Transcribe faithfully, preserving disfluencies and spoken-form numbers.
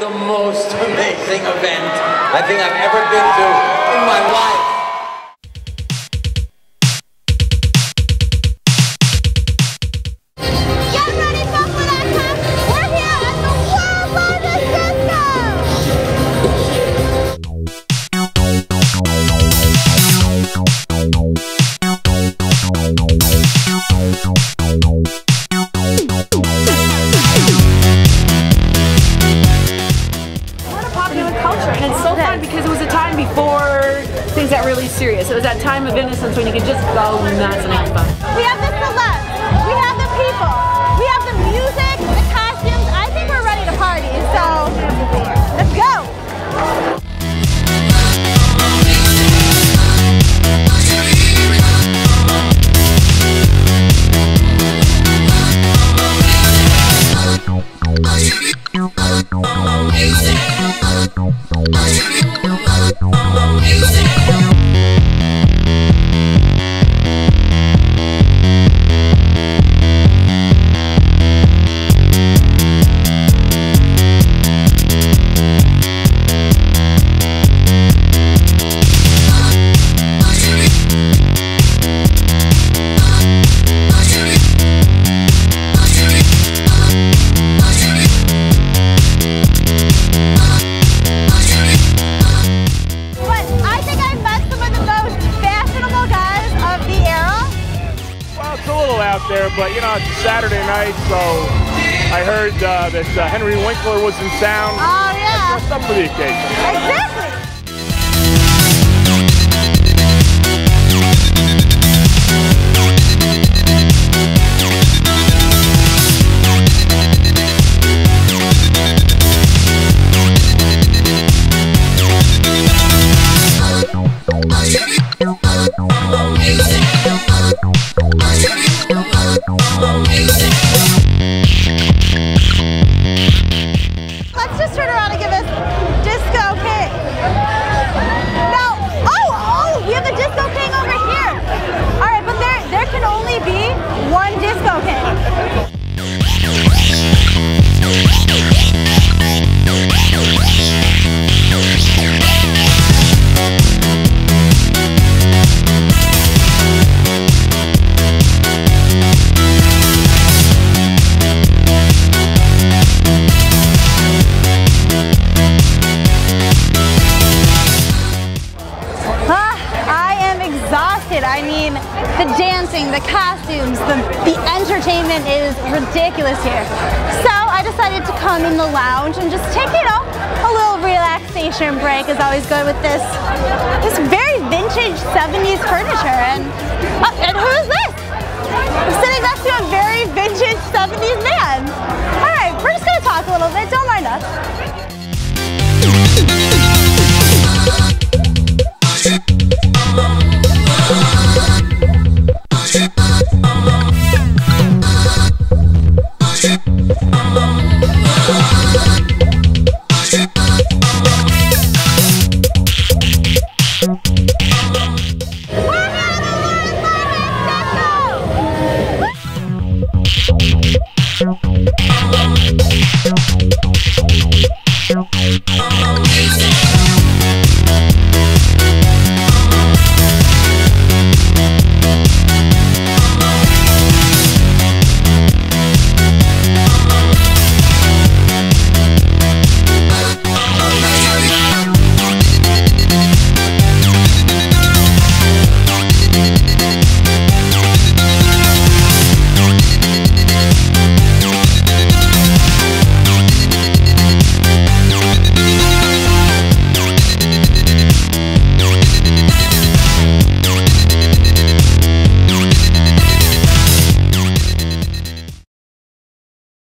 the most amazing event I think I've ever been to in my life. Y'all ready for Full-Out Time? We're here at the World Wonder System! And it's so fun because it was a time before things got really serious. It was that time of innocence when you could just go nuts and have fun. We have the celebs, we have the people, we have the music, the costumes. I think we're ready to party, so let's go! Out there, but you know, it's a Saturday night, so I heard uh, that uh, Henry Winkler was in town. Oh, yeah. What's up for the occasion? Exactly. I mean, the dancing, the costumes, the, the entertainment is ridiculous here. So I decided to come in the lounge and just take, you know, a little relaxation break is always good with this, this very vintage seventies furniture. And, oh, and who's this? I'm sitting next to a very vintage seventies man. All right, we're just gonna talk a little bit, don't mind us.